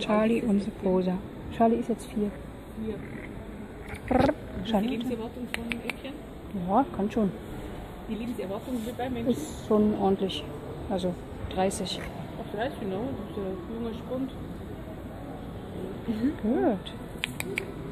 Charlie und Rosa. Charlie ist jetzt 4. Charlie. Die Lebenserwartung von Äffchen? Ja, kann schon. Die Lebenserwartung bei Menschen? Ist schon ordentlich. Also 30. Ach, 30, genau. Das ist ein junger Spund. Gut.